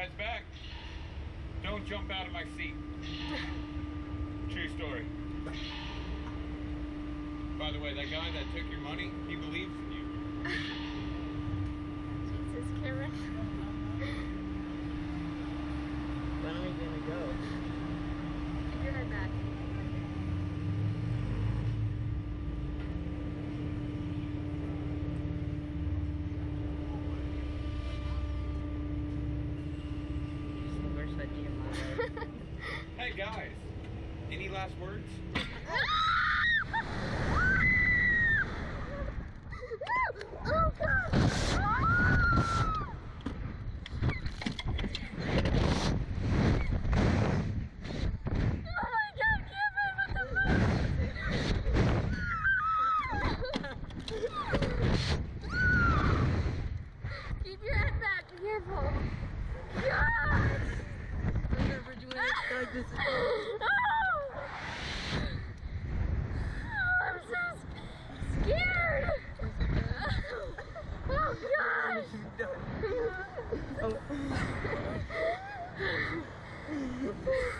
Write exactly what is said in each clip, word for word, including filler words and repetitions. heads back. Don't jump out of my seat. True story. By the way, that guy that took your money, he believes in you. Jesus, Cameron. When are we gonna go? Get your head back. Hey guys, any last words?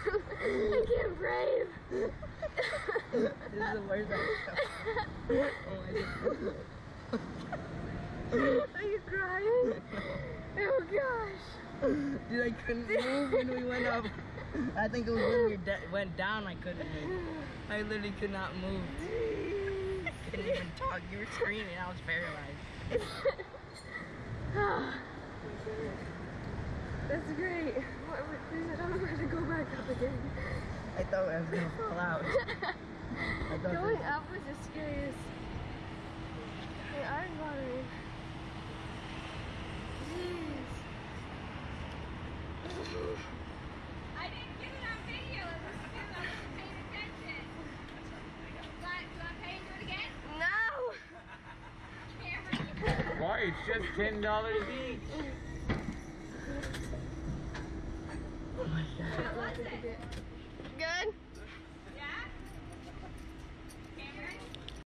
I can't breathe. This is the worst I've ever. Are you crying? Oh gosh. Dude, I couldn't move when we went up. I think it was when we de went down I couldn't move. I literally could not move. I couldn't even talk. You were screaming. I was paralyzed. Oh. That's great. What, what, I don't know where to go back up again. I thought I was gonna fall out. I going was... up was the scariest. My eyes watering. Jeez. I didn't get it on video. It was because I wasn't paying attention. But, do I pay to do it again? No. Cameron. Why? It's just ten dollars each. Oh my God. How was it? Good?